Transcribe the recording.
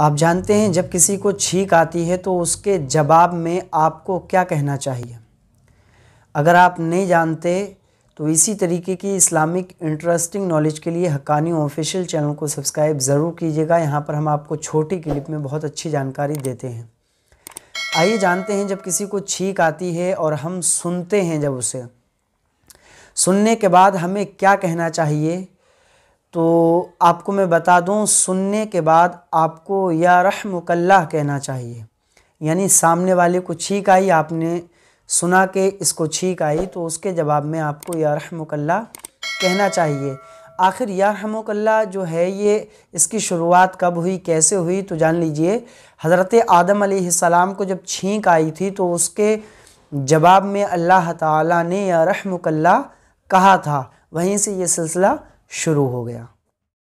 आप जानते हैं जब किसी को छींक आती है तो उसके जवाब में आपको क्या कहना चाहिए। अगर आप नहीं जानते तो इसी तरीके की इस्लामिक इंटरेस्टिंग नॉलेज के लिए हकानी ऑफिशियल चैनल को सब्सक्राइब ज़रूर कीजिएगा। यहाँ पर हम आपको छोटी क्लिप में बहुत अच्छी जानकारी देते हैं। आइए जानते हैं जब किसी को छींक आती है और हम सुनते हैं, जब उसे सुनने के बाद हमें क्या कहना चाहिए। तो आपको मैं बता दूं, सुनने के बाद आपको या रहमुक़ल्ला कहना चाहिए। यानी सामने वाले को छींक आई, आपने सुना कि इसको छींक आई, तो उसके जवाब में आपको या रहमुक़ल्ला कहना चाहिए। आखिर या रहमुक़ल्ला जो है ये, इसकी शुरुआत कब हुई, कैसे हुई, तो जान लीजिए। हज़रत आदम अलैहि सलाम को जब छींक आई थी तो उसके जवाब में अल्लाह ताला ने या रहमुक़ल्ला कहा था, वहीं से ये सिलसिला शुरू हो गया।